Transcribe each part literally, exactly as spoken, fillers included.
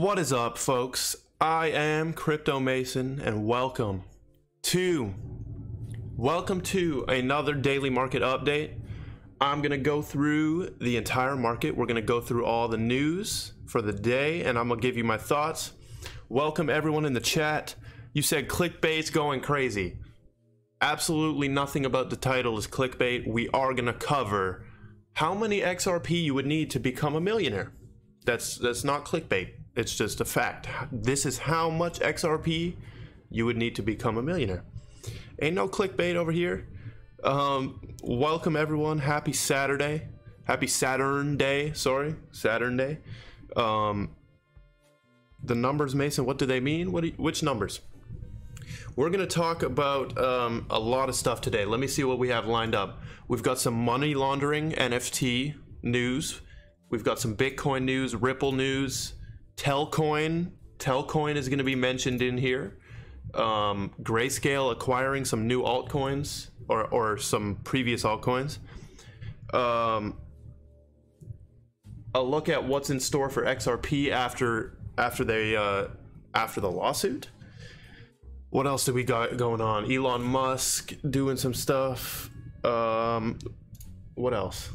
What is up, folks? I am Crypto Mason, and welcome to welcome to another daily market update. I'm gonna go through the entire market. We're gonna go through all the news for the day, and I'm gonna give you my thoughts. Welcome everyone in the chat. You said clickbait's going crazy. Absolutely nothing about the title is clickbait. We are gonna cover how many X R P you would need to become a millionaire. That's that's not clickbait. It's just a fact. This is how much X R P you would need to become a millionaire. Ain't no clickbait over here. Um, welcome everyone. Happy Saturday. Happy Saturn Day. Sorry, Saturn Day. Um, the numbers, Mason. What do they mean? What? Do you, which numbers? We're gonna talk about um, a lot of stuff today. Let me see what we have lined up. We've got some money laundering N F T news. We've got some Bitcoin news, Ripple news, Telcoin. Telcoin is gonna be mentioned in here. Um, Grayscale acquiring some new altcoins or, or some previous altcoins. Um, a look at what's in store for X R P after after they uh, after the lawsuit. What else do we got going on? Elon Musk doing some stuff. Um, what else?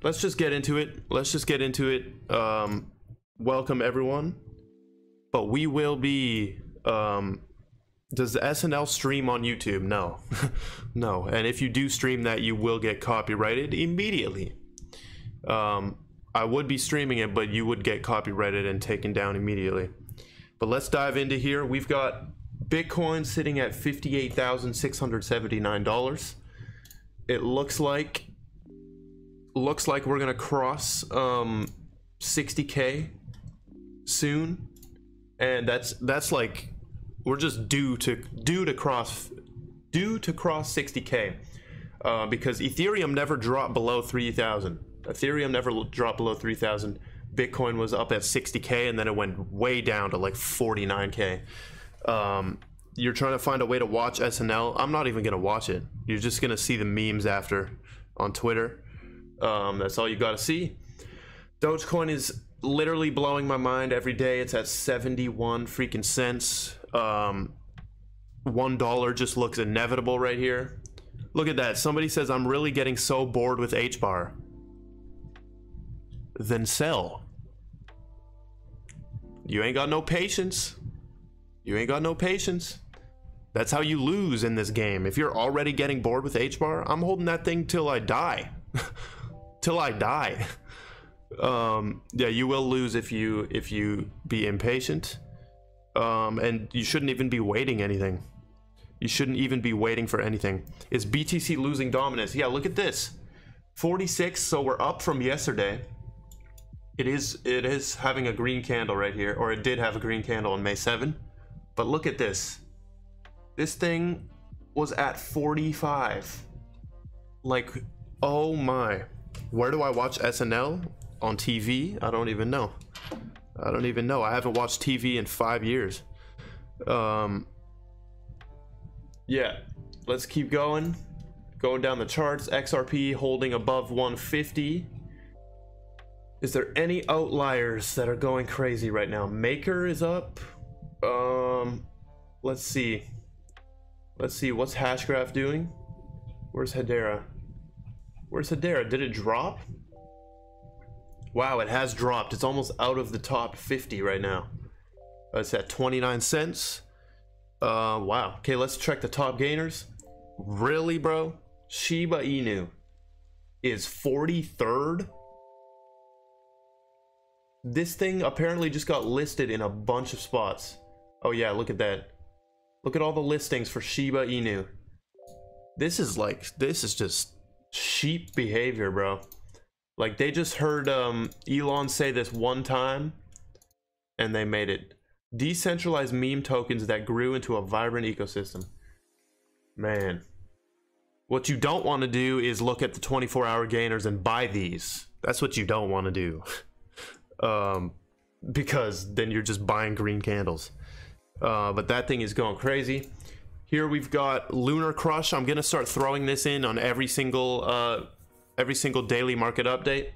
Let's just get into it. Let's just get into it. Um, welcome everyone. But we will be. Um, does the S N L stream on YouTube? No, no. And if you do stream that, you will get copyrighted immediately. Um, I would be streaming it, but you would get copyrighted and taken down immediately. But let's dive into here. We've got Bitcoin sitting at fifty-eight thousand six hundred seventy-nine dollars. It looks like looks like we're gonna cross um, sixty K soon, and that's that's like we're just due to due to cross due to cross sixty K uh, because Ethereum never dropped below three thousand. Ethereum never dropped below three thousand. Bitcoin was up at sixty K and then it went way down to like forty-nine K. Um, you're trying to find a way to watch S N L. I'm not even gonna watch it. You're just gonna see the memes after on Twitter. Um, that's all you gotta see. Dogecoin is literally blowing my mind every day. It's at seventy-one freaking cents. Um, one dollar just looks inevitable right here. Look at that. Somebody says I'm really getting so bored with H bar. Then sell. You ain't got no patience. You ain't got no patience. That's how you lose in this game. If you're already getting bored with H bar, I'm holding that thing till I die. Till I die. Um, yeah, you will lose if you if you be impatient. Um, and you shouldn't even be waiting anything. You shouldn't even be waiting for anything. Is B T C losing dominance? Yeah, look at this. forty-six, so we're up from yesterday. It is it is having a green candle right here, or it did have a green candle on May seventh. But look at this. This thing was at forty-five. Like, oh my. Where do I watch S N L? On T V? I don't even know. I don't even know. I haven't watched T V in five years. Um, yeah, let's keep going. Going down the charts. X R P holding above one fifty. Is there any outliers that are going crazy right now? Maker is up. Um, let's see. Let's see, what's Hashgraph doing? Where's Hedera? Where's Hedera? Did it drop? Wow, it has dropped. It's almost out of the top fifty right now. It's at twenty-nine cents. Uh, wow. Okay, let's check the top gainers. Really, bro? Shiba Inu is forty-third? This thing apparently just got listed in a bunch of spots. Oh yeah, look at that. Look at all the listings for Shiba Inu. This is like, this is just sheep behavior, bro. Like, they just heard um, Elon say this one time, and they made it. Decentralized meme tokens that grew into a vibrant ecosystem. Man. What you don't want to do is look at the twenty-four hour gainers and buy these. That's what you don't want to do. um, because then you're just buying green candles. Uh, but that thing is going crazy. Here we've got Lunar Crush. I'm gonna start throwing this in on every single uh, every single daily market update.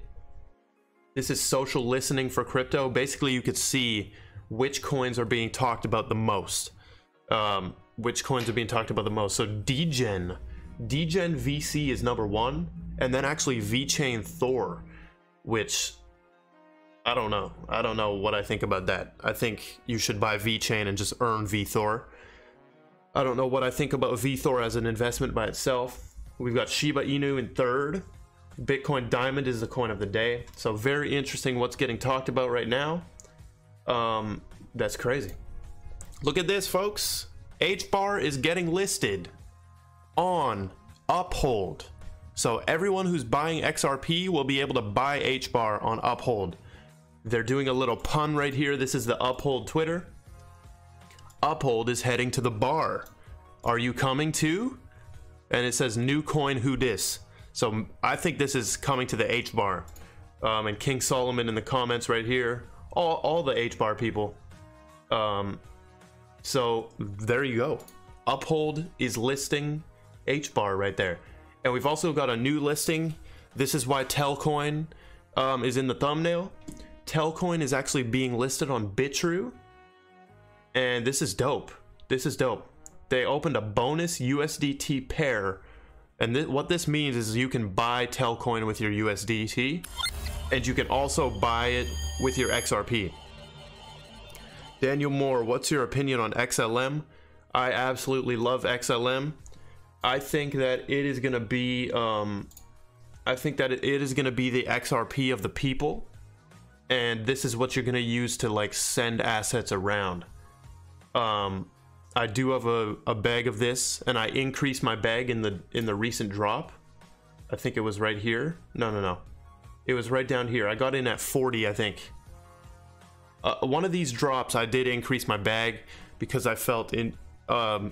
This is social listening for crypto. Basically, you could see which coins are being talked about the most. Um, which coins are being talked about the most. So degen, degen V C is number one, and then actually VeChain Thor, which I don't know. I don't know what I think about that. I think you should buy VeChain and just earn V Thor. I don't know what I think about V Thor as an investment by itself. We've got Shiba Inu in third. Bitcoin Diamond is the coin of the day. So very interesting what's getting talked about right now. Um, that's crazy. Look at this, folks. H B A R is getting listed on Uphold. So everyone who's buying X R P will be able to buy H B A R on Uphold. They're doing a little pun right here. This is the Uphold Twitter. Uphold is heading to the bar. Are you coming too? And it says new coin who dis. So I think this is coming to the H B A R. Um, and King Solomon in the comments right here. All, all the H B A R people. Um, so there you go. Uphold is listing H B A R right there. And we've also got a new listing. This is why Telcoin um, is in the thumbnail. Telcoin is actually being listed on Bitrue. And this is dope. This is dope. They opened a bonus U S D T pair. And th what this means is you can buy Telcoin with your U S D T. And you can also buy it with your X R P. Daniel Moore, what's your opinion on X L M? I absolutely love X L M. I think that it is going to be... Um, I think that it is going to be the X R P of the people. And this is what you're going to use to like send assets around. Um, I do have a, a bag of this, and I increased my bag in the in the recent drop. I think it was right here. No, no, no. It was right down here. I got in at forty, I think. Uh, one of these drops, I did increase my bag because I felt in um,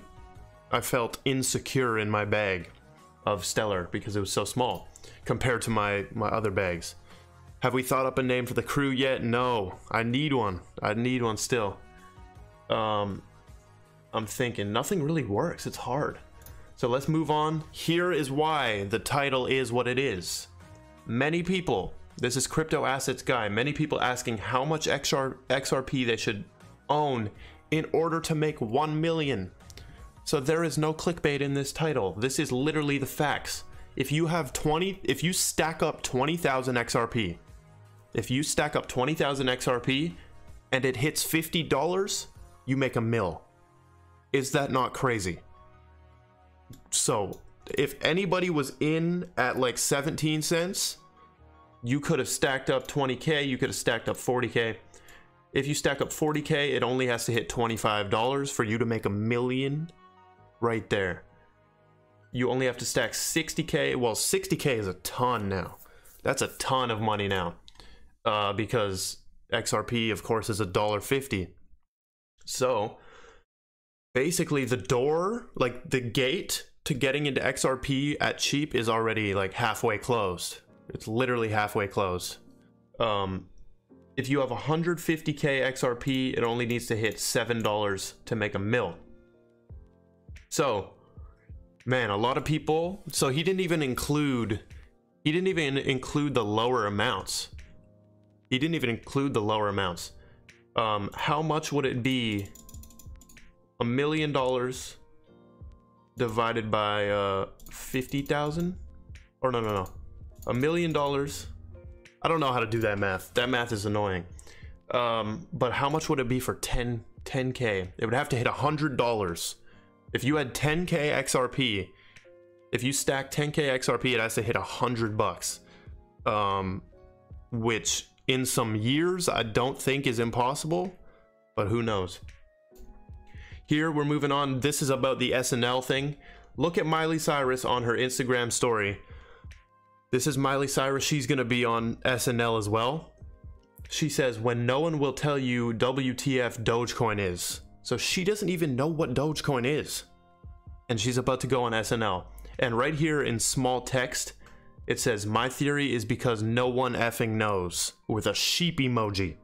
I felt insecure in my bag of Stellar because it was so small compared to my my other bags. Have we thought up a name for the crew yet? No. I need one. I need one still. Um, I'm thinking nothing really works. It's hard. So let's move on. Here is why the title is what it is. Many people, this is Crypto Assets Guy, many people asking how much X R P they should own in order to make one million. So there is no clickbait in this title. This is literally the facts. If you have twenty, if you stack up twenty thousand X R P, if you stack up twenty thousand X R P and it hits fifty dollars, you make a mil. Is that not crazy? So if anybody was in at like seventeen cents, you could have stacked up twenty K, you could have stacked up forty K. If you stack up forty K, it only has to hit twenty-five dollars for you to make a million right there. You only have to stack sixty K. Well, sixty K is a ton now. That's a ton of money now, uh, because X R P, of course, is a dollar fifty. So basically the door, like the gate to getting into X R P at cheap is already like halfway closed. It's literally halfway closed. Um, if you have one hundred fifty K X R P, it only needs to hit seven dollars to make a mil. So, man, a lot of people, so he didn't even include, he didn't even include the lower amounts. He didn't even include the lower amounts. Um, how much would it be? A million dollars divided by uh, fifty thousand? Or no, no, no. A million dollars. I don't know how to do that math. That math is annoying. Um, but how much would it be for ten K? It would have to hit one hundred dollars. If you had ten K X R P, if you stack ten K X R P, it has to hit one hundred bucks. Um, which in some years, I don't think is impossible, but who knows? Here, we're moving on. This is about the S N L thing. Look at Miley Cyrus on her Instagram story. This is Miley Cyrus. She's going to be on S N L as well. She says, when no one will tell you W T F Dogecoin is. So she doesn't even know what Dogecoin is. And she's about to go on S N L. And right here in small text, it says, my theory is because no one effing knows, with a sheep emoji.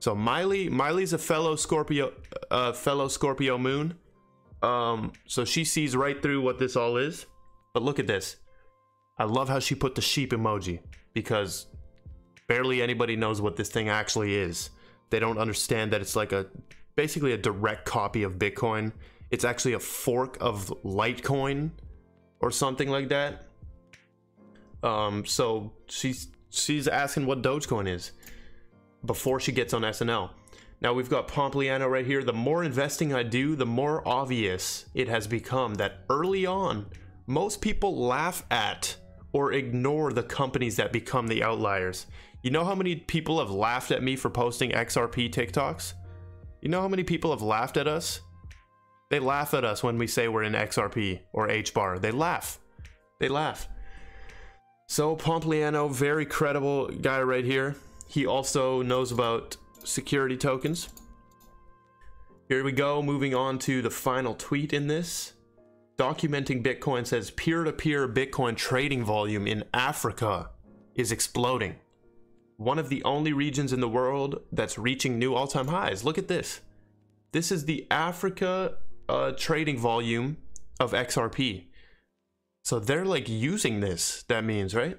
So Miley, Miley's a fellow Scorpio, uh, fellow Scorpio moon. Um, so she sees right through what this all is. But look at this. I love how she put the sheep emoji because barely anybody knows what this thing actually is. They don't understand that it's like a basically a direct copy of Bitcoin. It's actually a fork of Litecoin or something like that. Um, so she's she's asking what Dogecoin is before she gets on S N L. Now we've got Pompliano right here. The more investing I do, the more obvious it has become that early on, most people laugh at or ignore the companies that become the outliers. You know how many people have laughed at me for posting X R P TikToks? You know how many people have laughed at us? They laugh at us when we say we're in X R P or H bar. They laugh. They laugh. So Pompliano, very credible guy right here. He also knows about security tokens. Here we go, moving on to the final tweet in this. Documenting Bitcoin says peer-to-peer Bitcoin trading volume in Africa is exploding. One of the only regions in the world that's reaching new all-time highs. Look at this. This is the Africa uh, trading volume of X R P. So they're like using this, that means, right?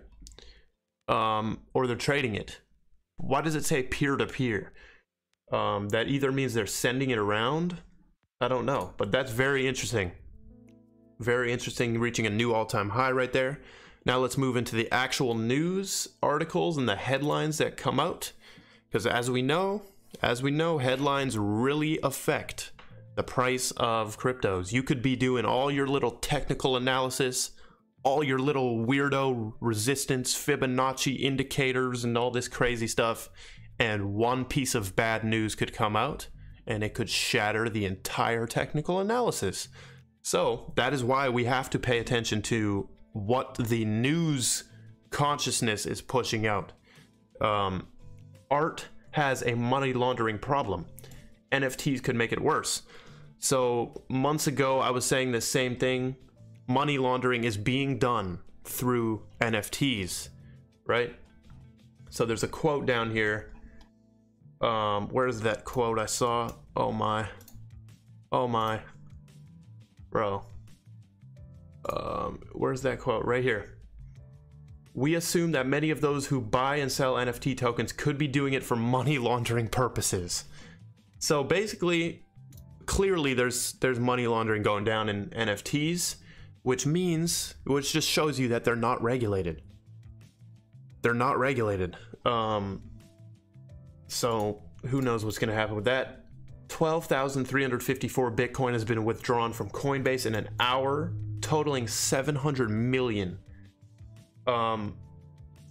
Um, or they're trading it. Why does it say peer-to-peer? Um, that either means they're sending it around. I don't know, but that's very interesting. Very interesting, reaching a new all-time high right there. Now let's move into the actual news articles and the headlines that come out. Because as we know, as we know, headlines really affect the price of cryptos. You could be doing all your little technical analysis, all your little weirdo resistance, Fibonacci indicators, and all this crazy stuff, and one piece of bad news could come out, and it could shatter the entire technical analysis. So that is why we have to pay attention to what the news consciousness is pushing out. Um, art has a money laundering problem. N F Ts could make it worse. So months ago, I was saying the same thing. Money laundering is being done through N F Ts, right? So there's a quote down here. Um, where's that quote I saw? Oh my, oh my, bro. Um, where's that quote? Right here. We assume that many of those who buy and sell N F T tokens could be doing it for money laundering purposes. So basically, clearly there's there's money laundering going down in N F Ts, which means, which just shows you that they're not regulated. They're not regulated. Um, so who knows what's going to happen with that. twelve thousand three hundred fifty-four Bitcoin has been withdrawn from Coinbase in an hour, totaling seven hundred million. Um,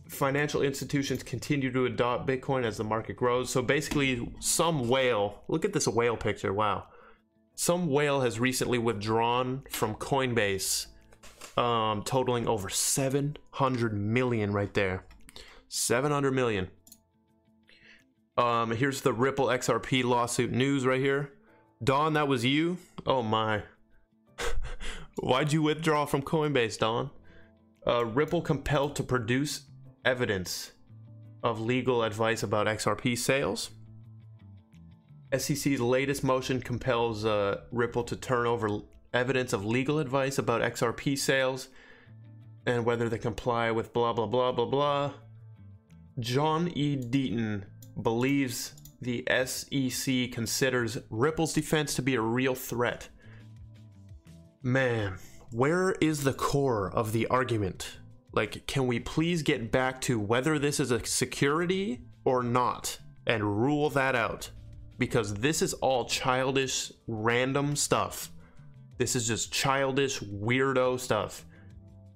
financial institutions continue to adopt Bitcoin as the market grows. So basically, some whale, look at this whale picture, wow. Some whale has recently withdrawn from Coinbase, um, totaling over seven hundred million right there. seven hundred million. Um, here's the Ripple X R P lawsuit news right here. Don, that was you? Oh my. Why'd you withdraw from Coinbase, Don? Uh, Ripple compelled to produce evidence of legal advice about X R P sales. S E C's latest motion compels uh, Ripple to turn over evidence of legal advice about X R P sales and whether they comply with blah, blah, blah, blah, blah. John E. Deaton believes the S E C considers Ripple's defense to be a real threat. Man, where is the core of the argument? Like, can we please get back to whether this is a security or not and rule that out? Because this is all childish, random stuff. This is just childish, weirdo stuff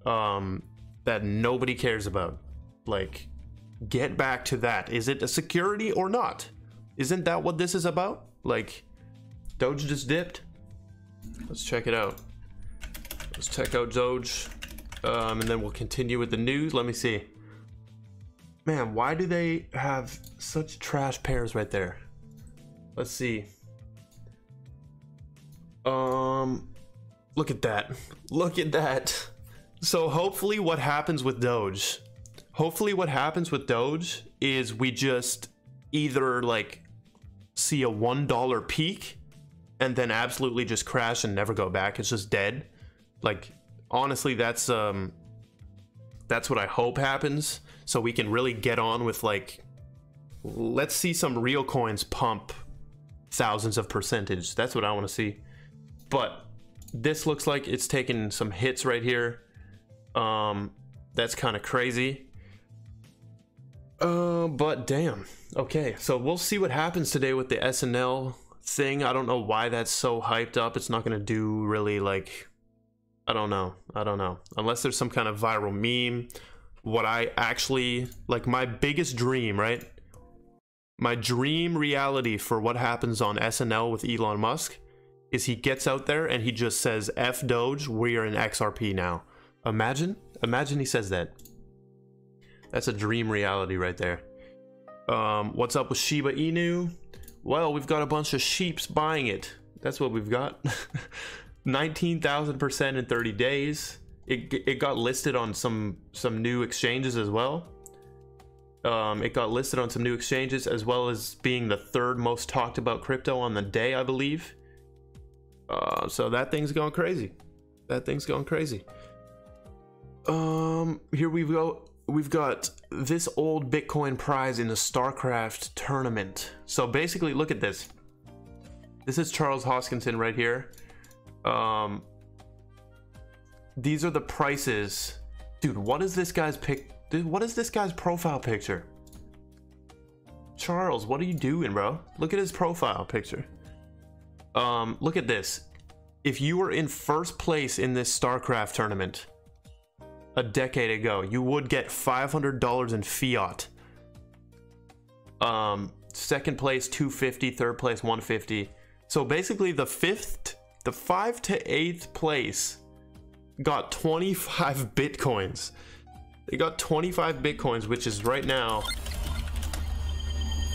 um, that nobody cares about. Like, get back to that. Is it a security or not? Isn't that what this is about? Like, Doge just dipped. Let's check it out. Let's check out Doge, um, and then we'll continue with the news. Let me see. Man, why do they have such trash pairs right there? Let's see. Um, look at that. Look at that. So hopefully what happens with Doge Hopefully what happens with Doge is we just either like see a one dollar peak and then absolutely just crash and never go back. It's just dead. Like, honestly, that's um that's what I hope happens so we can really get on with like Let's see some real coins pump thousands of percentage. That's what I want to see. But this looks like it's taking some hits right here. Um, that's kind of crazy. Uh, but damn. Okay, so we'll see what happens today with the S N L thing. I don't know why that's so hyped up. It's not going to do really, like, I don't know. I don't know. Unless there's some kind of viral meme. What I actually, like, my biggest dream, right? My dream reality for what happens on S N L with Elon Musk is he gets out there and he just says, F Doge, we are in X R P now. Imagine, imagine he says that. That's a dream reality right there. Um, what's up with Shiba Inu? Well, we've got a bunch of sheeps buying it. That's what we've got. nineteen thousand percent in thirty days. It, it got listed on some, some new exchanges as well. Um, it got listed on some new exchanges as well as being the third most talked about crypto on the day, I believe. Uh, so that thing's going crazy. That thing's going crazy. Um, here we go. We've got this old Bitcoin prize in the StarCraft tournament. So basically, look at this. This is Charles Hoskinson right here. Um, these are the prices. Dude, what is this guy's pick? Dude, what is this guy's profile picture? Charles, what are you doing, bro? Look at his profile picture. Um, look at this. If you were in first place in this StarCraft tournament a decade ago, you would get five hundred dollars in fiat. Um, second place, two hundred fifty dollars, third place, one hundred fifty dollars. So basically the fifth, the five to eighth place got twenty-five Bitcoins. They got twenty-five Bitcoins, which is right now,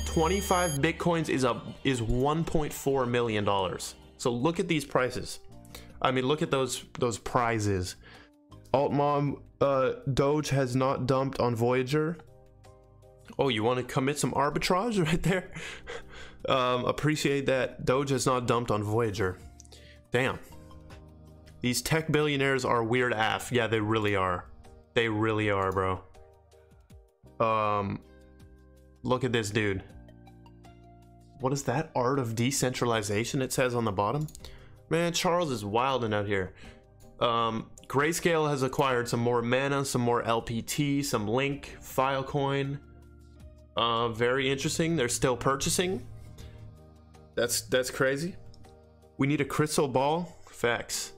twenty-five Bitcoins is a is one point four million dollars. So look at these prices. I mean, look at those those prizes. Altmom, uh, Doge has not dumped on Voyager. Oh, you want to commit some arbitrage right there? um, appreciate that. Doge has not dumped on Voyager. Damn. These tech billionaires are weird af. Yeah, they really are. They really are, bro. Um, look at this dude. What is that? Art of decentralization, it says on the bottom. Man, Charles is wilding out here. Um, Grayscale has acquired some more mana, some more L P T, some Link, Filecoin. Uh, very interesting. They're still purchasing. That's that's crazy. We need a crystal ball. Facts.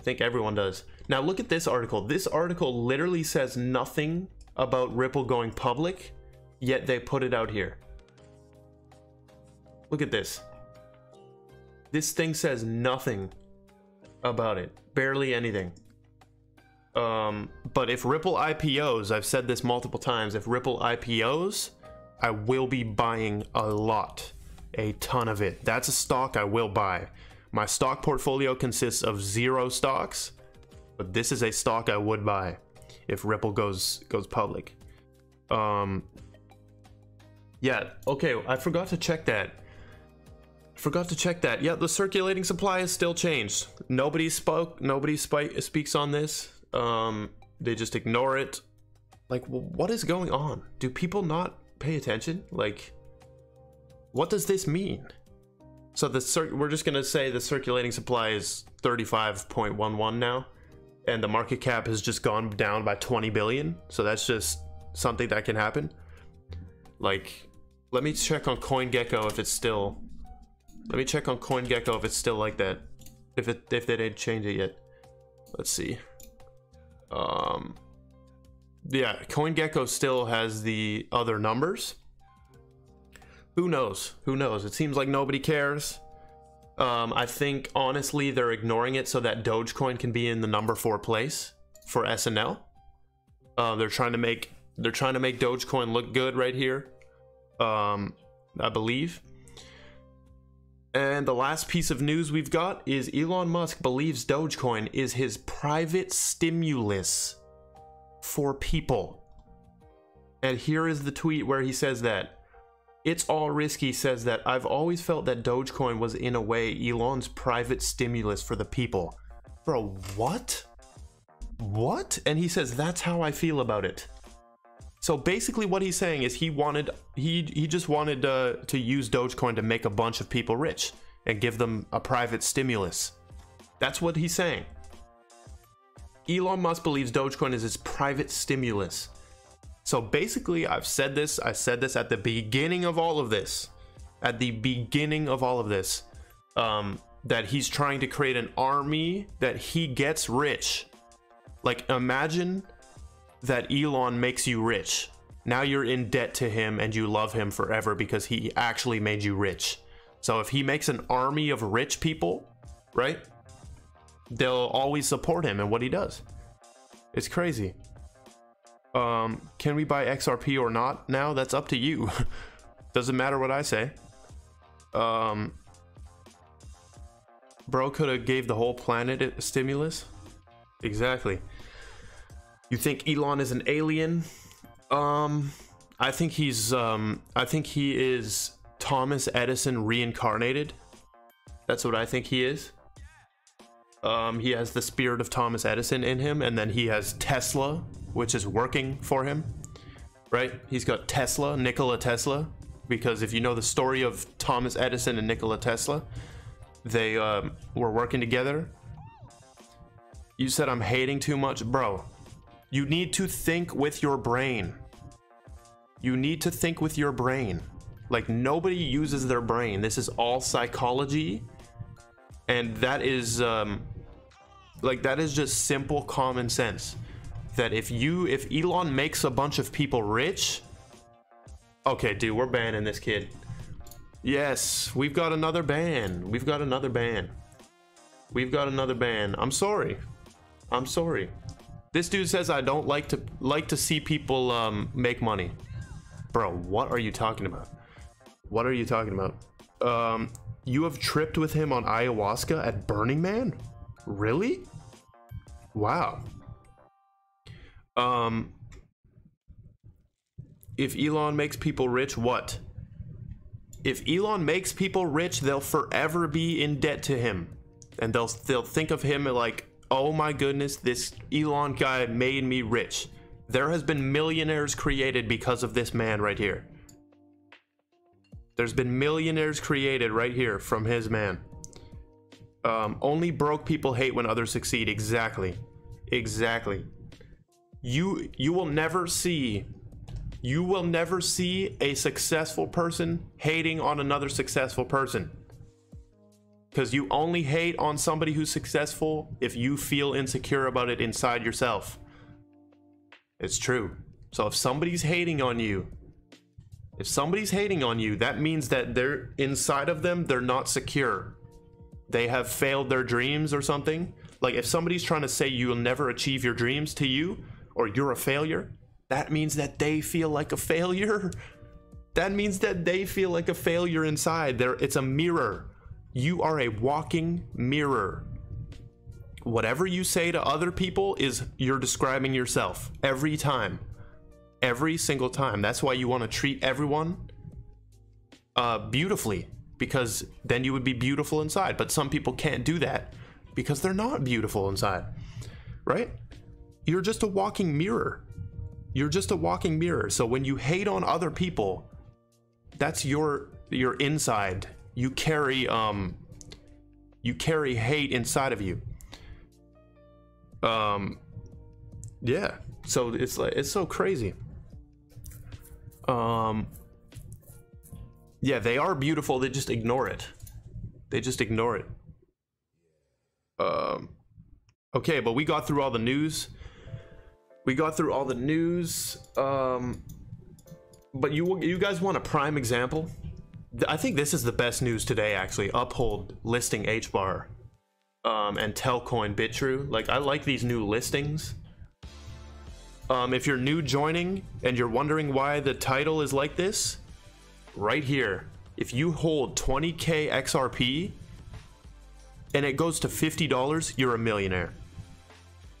I think everyone does. Now look at this article. This article literally says nothing about Ripple going public, yet they put it out here. Look at this. This thing says nothing about it. Barely anything. Um, but if Ripple I P Os, I've said this multiple times, if Ripple I P Os, I will be buying a lot. A ton of it. That's a stock I will buy. My stock portfolio consists of zero stocks. But this is a stock I would buy if Ripple goes goes public. Um, yeah, okay, I forgot to check that. Forgot to check that. Yeah, the circulating supply is still changed. Nobody spoke. Nobody sp speaks on this. Um, they just ignore it. Like, well, what is going on? Do people not pay attention? Like, what does this mean? So the cir we're just gonna say the circulating supply is thirty-five point one one now. And the market cap has just gone down by twenty billion. So that's just something that can happen. Like, let me check on CoinGecko if it's still. Let me check on CoinGecko if it's still like that. If it if they didn't change it yet. Let's see. Um, yeah, CoinGecko still has the other numbers. Who knows? Who knows? It seems like nobody cares. Um, I think, honestly, they're ignoring it so that Dogecoin can be in the number four place for S N L. Uh, they're trying to make they're trying to make Dogecoin look good right here, um, I believe. And the last piece of news we've got is Elon Musk believes Dogecoin is his private stimulus for people. And here is the tweet where he says that. It's all risky says that I've always felt that Dogecoin was in a way Elon's private stimulus for the people. Bro, what? What? And he says that's how I feel about it. So basically what he's saying is he wanted he he just wanted uh, to use Dogecoin to make a bunch of people rich and give them a private stimulus. That's what he's saying. Elon Musk believes Dogecoin is his private stimulus. So basically, I've said this, I said this at the beginning of all of this, at the beginning of all of this, um, that he's trying to create an army that he gets rich. Like, imagine that Elon makes you rich. Now you're in debt to him and you love him forever because he actually made you rich. So if he makes an army of rich people, right? They'll always support him and what he does. It's crazy. Um, can we buy X R P or not? Now that's up to you. Doesn't matter what I say. Um, bro could have gave the whole planet a stimulus. Exactly. You think Elon is an alien? Um, I think he's. Um, I think he is Thomas Edison reincarnated. That's what I think he is. Um, he has the spirit of Thomas Edison in him, and then he has Tesla, which is working for him, right? He's got Tesla, Nikola Tesla, because if you know the story of Thomas Edison and Nikola Tesla, they um, were working together. You said I'm hating too much, bro. You need to think with your brain. You need to think with your brain. Like, nobody uses their brain. This is all psychology. And that is um, like that is just simple common sense. That if you if Elon makes a bunch of people rich, okay, dude, we're banning this kid. Yes, we've got another ban. We've got another ban. We've got another ban. I'm sorry. I'm sorry. This dude says I don't like to like to see people um, make money. Bro, what are you talking about? What are you talking about? Um. You have tripped with him on ayahuasca at Burning Man? Really? Wow. Um, if Elon makes people rich, what? If Elon makes people rich, they'll forever be in debt to him. And they'll, they'll think of him like, oh my goodness, this Elon guy made me rich. There has been millionaires created because of this man right here. There's been millionaires created right here from his man. Um, only broke people hate when others succeed. Exactly. Exactly. You you will never see you will never see a successful person hating on another successful person. Because you only hate on somebody who's successful if you feel insecure about it inside yourself. It's true. So if somebody's hating on you, If somebody's hating on you, that means that they're inside of them, they're not secure. They have failed their dreams or something. Like, if somebody's trying to say you'll never achieve your dreams to you, or you're a failure, that means that they feel like a failure. That means that they feel like a failure inside. They're, it's a mirror. You are a walking mirror. Whatever you say to other people is you're describing yourself every time. Every single time. That's why you want to treat everyone uh, beautifully, because then you would be beautiful inside. But some people can't do that because they're not beautiful inside, right? You're just a walking mirror. You're just a walking mirror. So when you hate on other people, that's your your inside. You carry um, you carry hate inside of you. Um, yeah. So it's like it's so crazy. Um, yeah, they are beautiful. They just ignore it. They just ignore it. Um, okay, but we got through all the news. We got through all the news. Um, but you you guys want a prime example? I think this is the best news today, actually. Uphold listing H B A R um, and Telcoin Bitrue. Like, I like these new listings. Um, if you're new joining and you're wondering why the title is like this, right here, if you hold twenty K X R P and it goes to fifty dollars, you're a millionaire.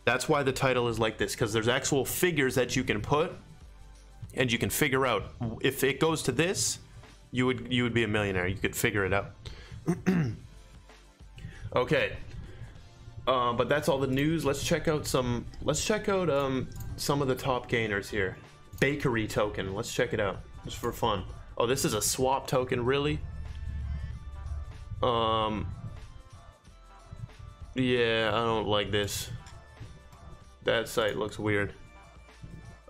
That's why the title is like this, because there's actual figures that you can put and you can figure out if it goes to this, you would you would be a millionaire. You could figure it out. Okay. Uh, but that's all the news. Let's check out some let's check out um some of the top gainers here. bakery token. Let's check it out just for fun. Oh, this is a swap token, really? Um, yeah, I don't like this. That site looks weird.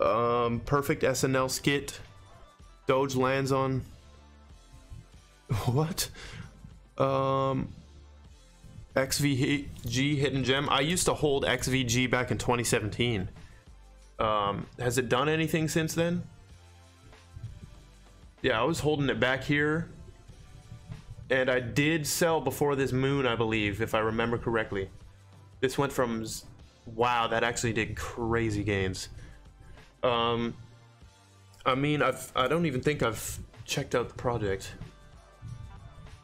Um, perfect S N L skit. Doge lands on. What? Um, X V G hidden gem. I used to hold X V G back in twenty seventeen. Um, has it done anything since then? Yeah, I was holding it back here. And I did sell before this moon, I believe, if I remember correctly. This went from... Wow, that actually did crazy gains. Um, I mean, I've, I don't even think I've checked out the project.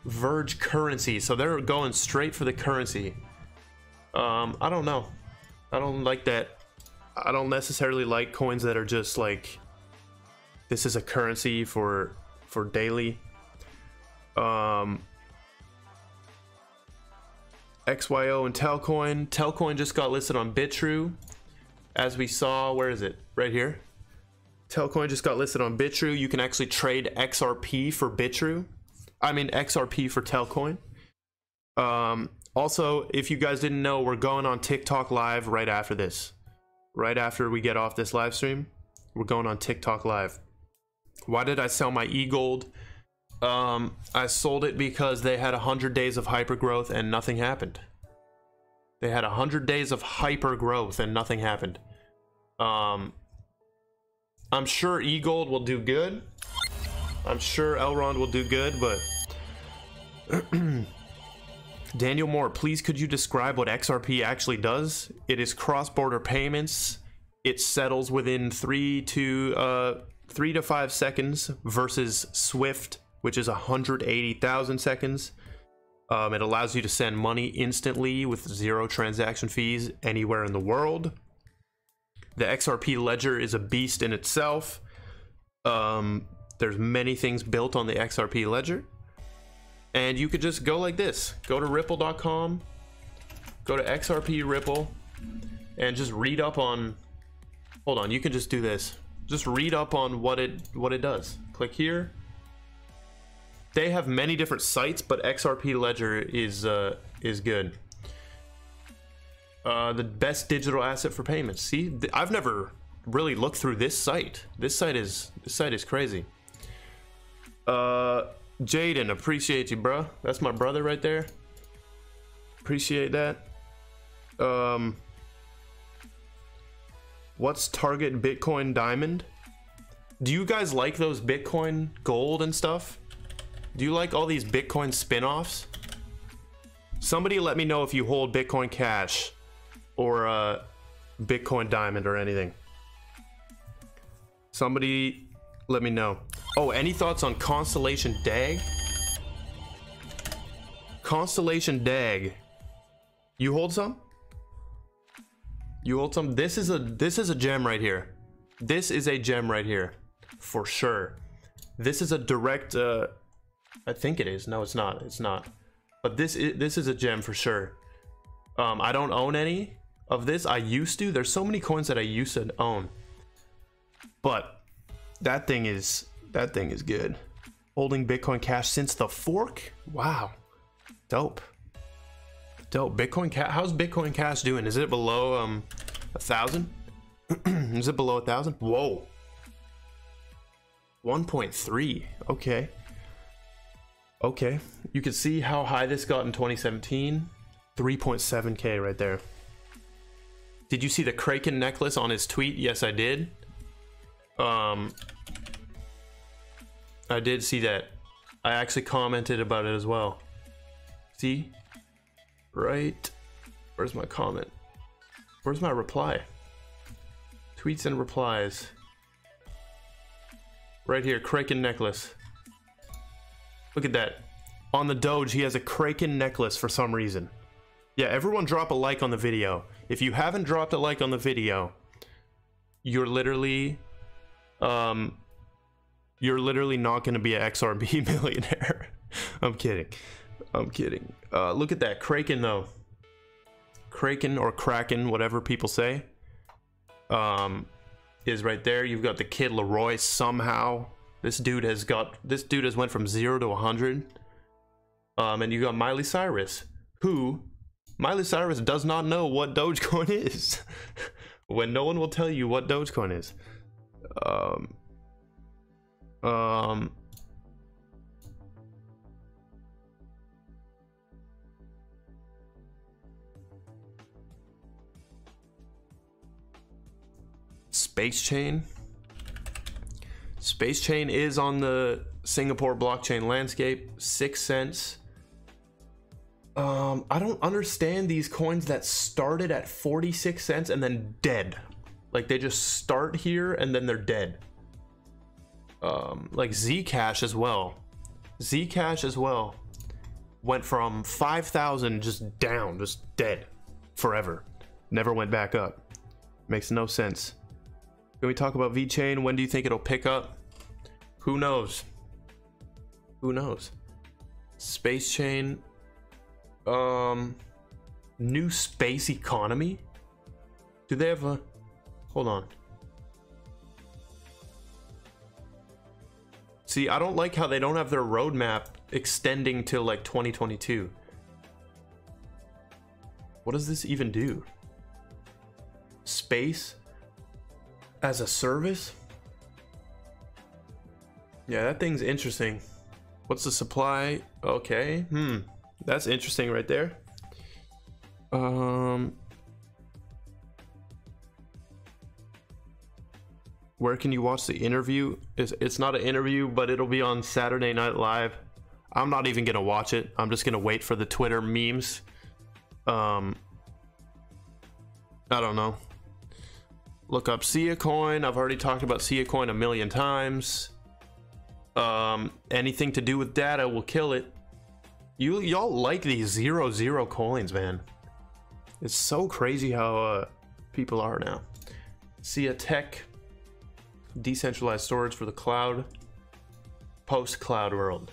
Verge currency. So they're going straight for the currency. Um, I don't know. I don't like that. I don't necessarily like coins that are just like... This is a currency for for daily. Um, X Y O and Telcoin. Telcoin just got listed on Bitrue, as we saw. Where is it? Right here. Telcoin just got listed on Bitrue. You can actually trade X R P for Bitrue. I mean X R P for Telcoin. Um, also, if you guys didn't know, we're going on TikTok live right after this. Right after we get off this live stream, we're going on TikTok live. Why did I sell my e-gold? Um, I sold it because they had one hundred days of hypergrowth and nothing happened. They had one hundred days of hypergrowth and nothing happened. Um, I'm sure e-gold will do good. I'm sure Elrond will do good, but... Daniel Moore, please could you describe what X R P actually does? It is cross-border payments. It settles within three to... Uh, three to five seconds versus Swift, which is one hundred eighty thousand seconds. Um, it allows you to send money instantly with zero transaction fees anywhere in the world. The X R P ledger is a beast in itself. Um, there's many things built on the X R P ledger. And you could just go like this. Go to ripple dot com, go to X R P Ripple, and just read up on... Hold on, you can just do this. Just read up on what it what it does. Click here. They have many different sites, but X R P Ledger is uh, is good. Uh, the best digital asset for payments. See, I've never really looked through this site. This site is this site is crazy. Uh, Jaden, appreciate you, bro. That's my brother right there. Appreciate that. Um. What's Target Bitcoin Diamond? Do you guys like those Bitcoin Gold and stuff? Do you like all these Bitcoin spin-offs? Somebody let me know if you hold Bitcoin Cash or uh, Bitcoin Diamond or anything. Somebody let me know. Oh, any thoughts on Constellation D A G? Constellation D A G. You hold some? You hold some. This is a this is a gem right here. This is a gem right here, for sure. This is a direct. Uh, I think it is. No, it's not. It's not. But this is this is a gem for sure. Um, I don't own any of this. I used to. There's so many coins that I used to own. But that thing is that thing is good. Holding Bitcoin Cash since the fork. Wow, dope. Dope. Bitcoin Cash. How's Bitcoin Cash doing? Is it below um a thousand? Is it below a thousand? Whoa. one point three. Okay. Okay. You can see how high this got in twenty seventeen. three point seven K right there. Did you see the Kraken necklace on his tweet? Yes, I did. Um, I did see that. I actually commented about it as well. See? Right, where's my comment? Where's my reply? Tweets and replies. Right here, Kraken necklace. Look at that. On the Doge, he has a Kraken necklace for some reason. Yeah, everyone drop a like on the video. If you haven't dropped a like on the video, you're literally, um, you're literally not gonna be an X R B millionaire. I'm kidding. I'm kidding. Uh, look at that Kraken though. Kraken or Kraken, whatever people say. Um, is right there. You've got the kid Leroy somehow. This dude has got, this dude has went from zero to one hundred. Um, and you got Miley Cyrus, who, Miley Cyrus does not know what Dogecoin is. When no one will tell you what Dogecoin is. Um, um, Space Chain. Space Chain is on the Singapore blockchain landscape. Six cents. Um, I don't understand these coins that started at forty-six cents and then dead. Like they just start here and then they're dead. Um, like Zcash as well. Zcash as well went from five thousand just down, just dead forever. Never went back up. Makes no sense. Can we talk about VeChain? When do you think it'll pick up? Who knows? Who knows? Space Chain. Um, new space economy? Do they have a... Hold on. See, I don't like how they don't have their roadmap extending till like twenty twenty-two. What does this even do? Space as a service? Yeah, that thing's interesting. What's the supply? Okay, hmm. That's interesting right there. Um, where can you watch the interview? It's, it's not an interview, but it'll be on Saturday Night Live. I'm not even gonna watch it. I'm just gonna wait for the Twitter memes. Um, I don't know. Look up Sia Coin. I've already talked about Sia Coin a million times. Um, anything to do with data will kill it. You y'all like these zero zero coins, man. It's so crazy how uh, people are now. See a tech, decentralized storage for the cloud, post cloud world.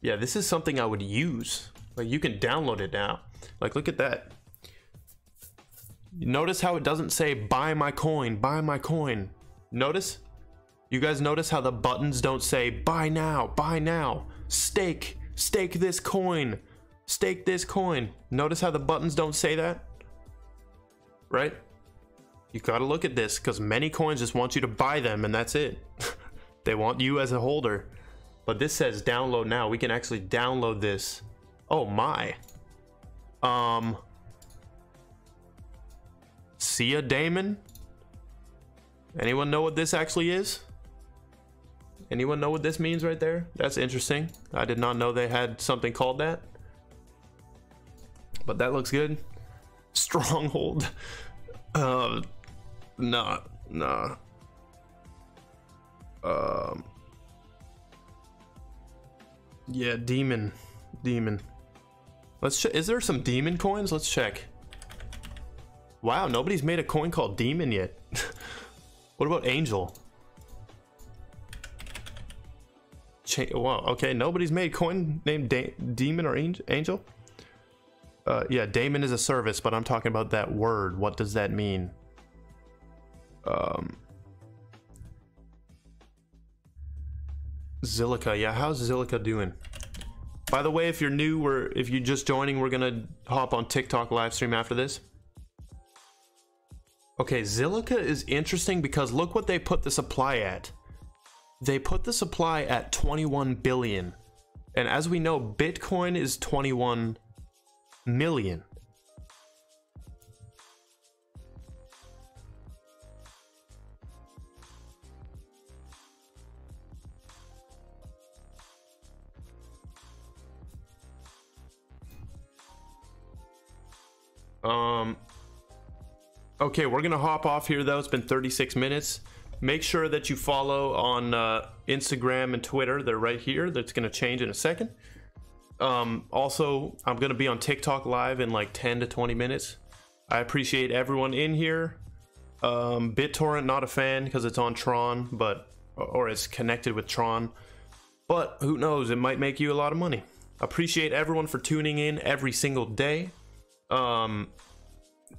Yeah, this is something I would use. Like you can download it now. Like look at that. Notice how it doesn't say buy my coin, buy my coin. Notice. You guys notice how the buttons don't say, buy now, buy now, stake, stake this coin, stake this coin. Notice how the buttons don't say that, right? You gotta look at this because many coins just want you to buy them and that's it. They want you as a holder. But this says download now. We can actually download this. Oh my. Um, Sia Damon? Anyone know what this actually is? Anyone know what this means right there? That's interesting. I did not know they had something called that. But that looks good. Stronghold. Uh, nah, nah. Um, yeah, demon. Demon. Let's check. Is there some demon coins? Let's check. Wow, nobody's made a coin called demon yet. What about angel? Ch- wow, okay, nobody's made coin named da- demon or angel. Uh, yeah, daemon is a service, but I'm talking about that word. What does that mean? Um, Zilliqa, yeah, how's Zilliqa doing? By the way, if you're new, we're if you're just joining, we're gonna hop on TikTok live stream after this. Okay, Zilliqa is interesting because look what they put the supply at. They put the supply at twenty-one billion. And as we know, Bitcoin is twenty-one million. Um... Okay, we're gonna hop off here though. It's been thirty-six minutes. Make sure that you follow on uh, Instagram and Twitter. They're right here. That's gonna change in a second. Um, also, I'm gonna be on TikTok live in like ten to twenty minutes. I appreciate everyone in here. Um, BitTorrent, not a fan because it's on Tron, but or it's connected with Tron. But who knows? It might make you a lot of money. Appreciate everyone for tuning in every single day. Um,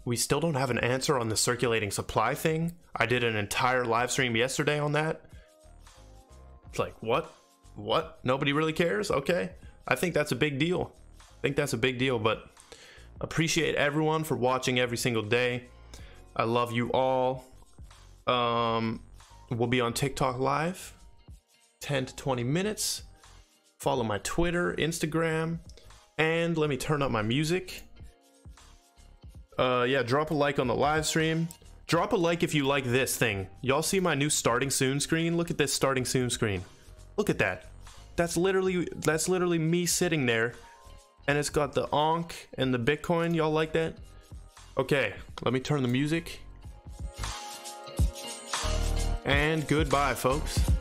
we still don't have an answer on the circulating supply thing. I did an entire live stream yesterday on that. It's like, what? What? Nobody really cares? Okay. I think that's a big deal. I think that's a big deal, but appreciate everyone for watching every single day. I love you all. Um, we'll be on TikTok live, ten to twenty minutes. Follow my Twitter, Instagram, and let me turn up my music. Uh, yeah, drop a like on the live stream. Drop a like if you like this thing. Y'all see my new starting soon screen? Look at this starting soon screen. Look at that. That's literally that's literally me sitting there, and it's got the onk and the Bitcoin. Y'all like that? Okay, let me turn the music. And goodbye, folks.